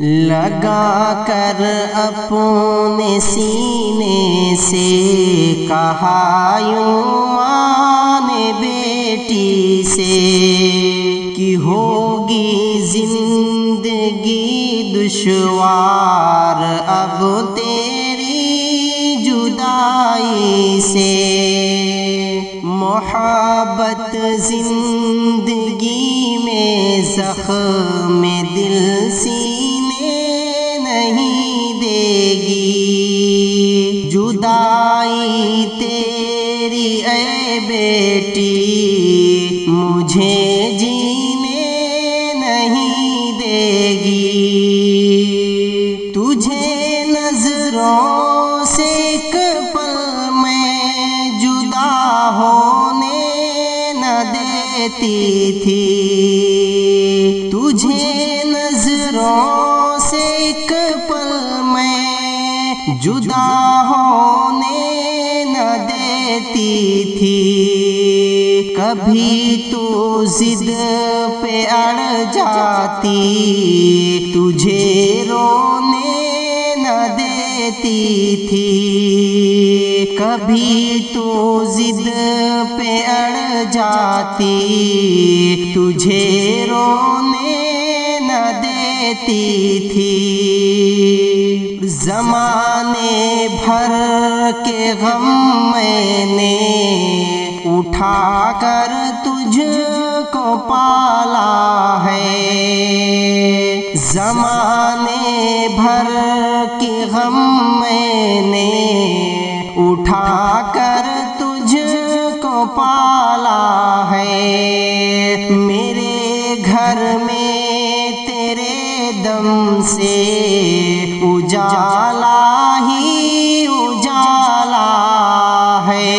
लगा कर अपने सीने से कहा यूं माँ ने बेटी से कि होगी जिंदगी दुश्वार अब तेरी जुदाई से। मोहब्बत जिंदगी में जख्म दिल सीने नहीं देगी, जुदाई तेरी ऐ बेटी मुझे जीने नहीं देगी। तुझे नजरों से एक पल में जुदा होने न देती थी, तुझे नजरों से एक पल में जुदा होने न देती थी। कभी तो जिद पे अड़ जाती, तुझे रोने न देती थी। कभी तो जिद पे अड़ जाती, तुझे रोने थी। जमाने भर के गम मैंने उठा कर तुझको पाला है, जमाने भर के गम मैंने उठा कर तुझको पाला है। मेरे घर में तेरे दम से उजाला ही उजाला है,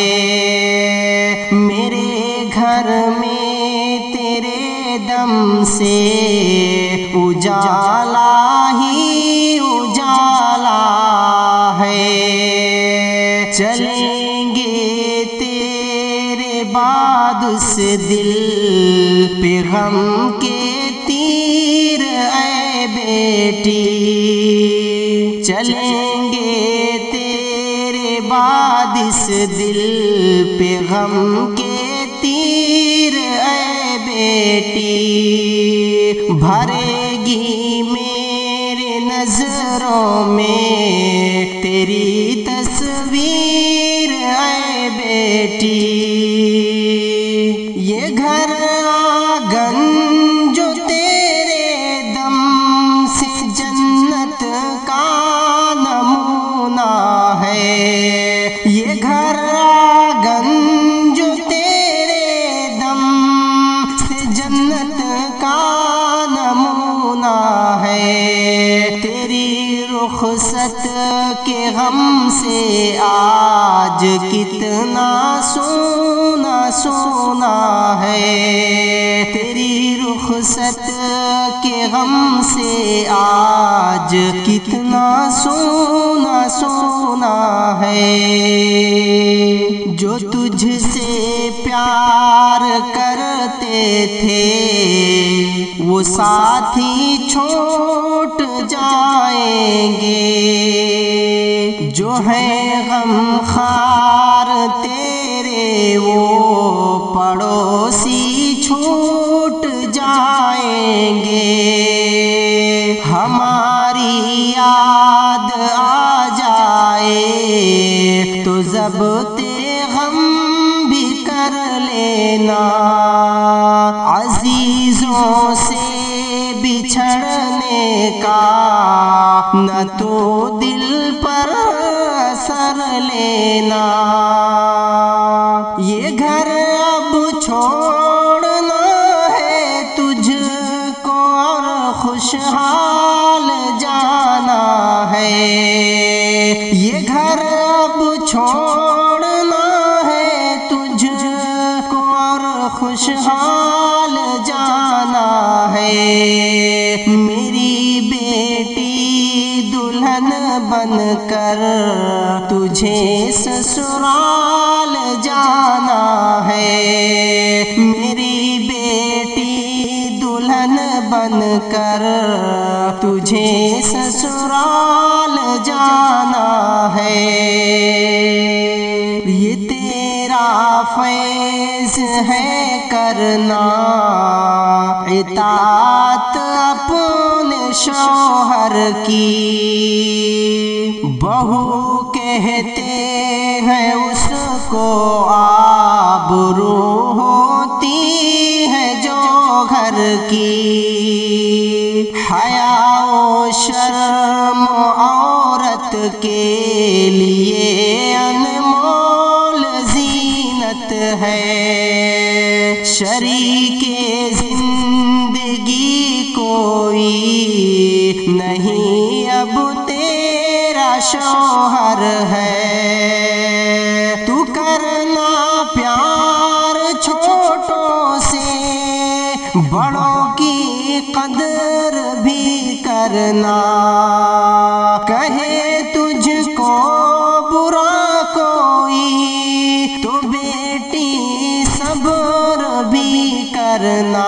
मेरे घर में तेरे दम से उजाला ही उजाला है। चलेंगे तेरे बाद उस दिल पे गम के तीर बेटी, चलेंगे तेरे बाद इस दिल पे गम के तीर ऐ बेटी। भरेगी मेरे नजरों में तेरी तस्वीर ऐ बेटी। ये घर आंगन ये घर आंगन जो तेरे दम से जन्नत का नमूना है। तेरी रुखसत के गम से आज कितना सोना सोना है, तेरी रुखसत के गम से आज कितना सोना सोना है। जो तुझसे प्यार करते थे वो साथी छोड़ जाएंगे, जो हैं गमखार तेरे वो पड़ोसी छूट जाएंगे। हमारी याद आ जाए तो ज़ब्ते गम भी कर लेना, अजीजों से बिछड़ने का न तो दिल पर असर लेना। ये घर अब छोड़ना है तुझको और खुशहाल जाना है, ये घर अब छोड़ना है तुझको और खुशहाल जाना है। मेरी बेटी दुल्हन बनकर तुझे ससुराल जाना है, मेरी बेटी दुल्हन बनकर तुझे ससुराल जाना है। ये तेरा फैज है करना इताअत अपने शौहर की। बहू कहते हैं उसको आबरू होती है जो घर की। हया ओ शर्म औरत के लिए अनमोल जीनत है। शरीके जिंदगी कोई नहीं अब तेरा शौहर है। तू करना प्यार छोटों से, बड़ों की कदर भी करना। कहे तुझको बुरा कोई तो बेटी सब्र भी करना।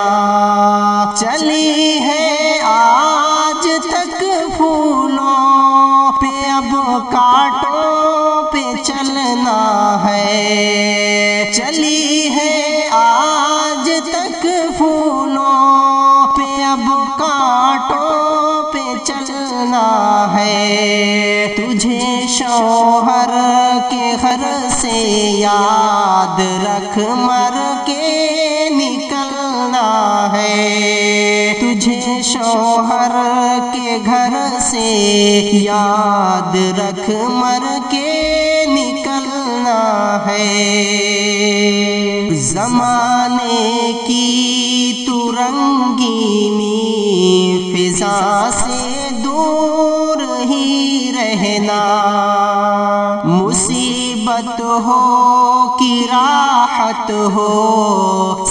चली है आज तक फूलों पे अब कांटों पे चलना है। चली है आज तक फूलों पे अब कांटों पे चलना है। तुझे शौहर के घर से याद रख मर के निकलना है। तुझे शौहर के घर से याद रख मर के निकलना है। जमाने की तू रंगीनी फिजा से दूर ही रहना। मुसीबत हो कि राहत हो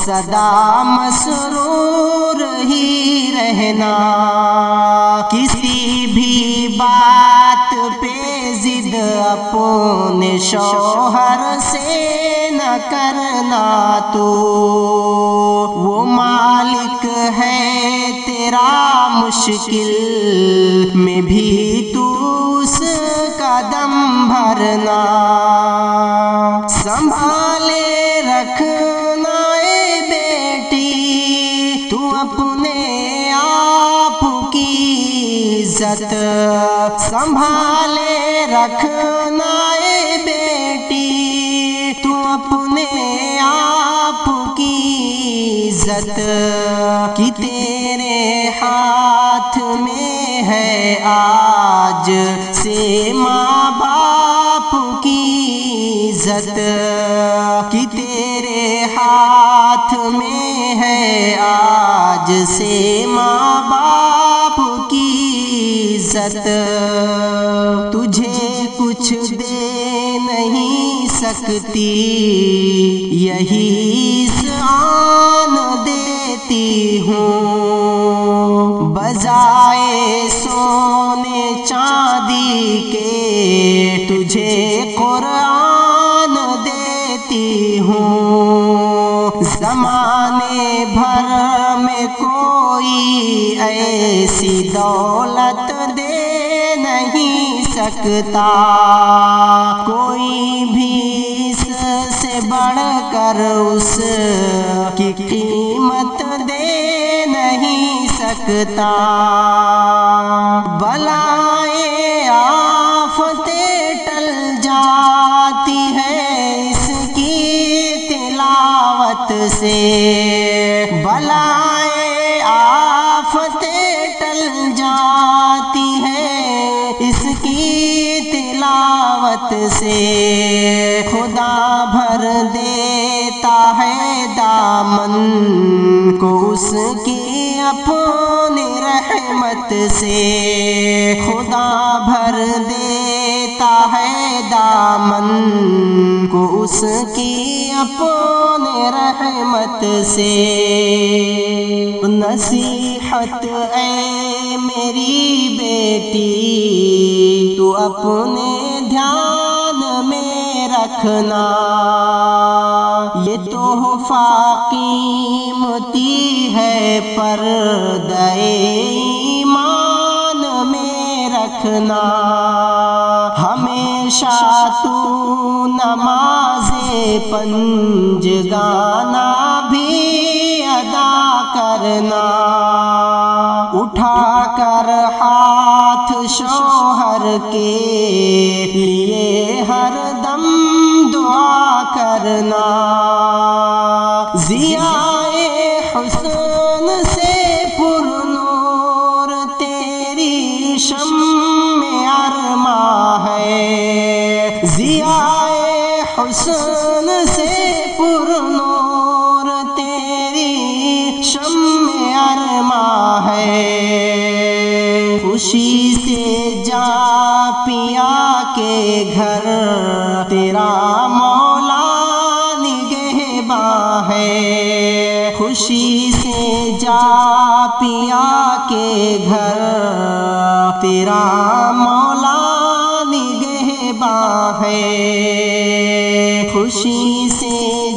सदा मसरूर ही रहना। किसी भी बात पे जिद अपने शौहर से न करना। तू वो मालिक है तेरा, मुश्किल में भी तू उसका दम भरना। संभाले रखना ए बेटी तू अपने आप की इज्जत। संभाले रखना ए बेटी तू अपने आप की इज्जत। कि तेरे हाथ में है आज से माँ बाप की इज्जत। कि तेरे हाथ में है आज से माँ बाप की इज्जत। तुझे कुछ दे नहीं सकती यही इस आन देती हूँ। बजाए सोने चांदी के तुझे कुरान देती हूँ। ज़माने भर में कोई ऐसी दौलत दे नहीं सकता। कोई भी इससे बढ़कर उसकी कीमत दे नहीं सकता। बलाए आफतें टल जाती है इसकी तिलावत से। बलाए आफतें टल जाती है इसकी तिलावत से। खुदा भर देता है दामन को उसकी अपनी रहमत से। खुदा भर देता है दामन को उसकी अपनी रहमत से। नसीहत ऐ मेरी बेटी तू अपने ध्यान में रखना। ये तोहफा कीमती है पर्दे ईमान में रखना, हमेशा तू नमाज़े पंजगाना भी अदा करना। उठा कर हाथ शोहर के लिए हर दम दुआ करना, ज़ियाए हुस्न से पुरनूर तेरी शम्मे अरमा है, ज़ियाए हुस्न से पुरनूर तेरी शम्मे अरमा है। खुशी से जा पिया के घर, तेरा मौला निगहबा है, खुशी से जा पिया के घर, तेरा मौला निगहबा है। खुशी से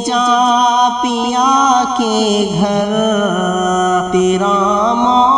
जा पिया के घर, तेरा मौला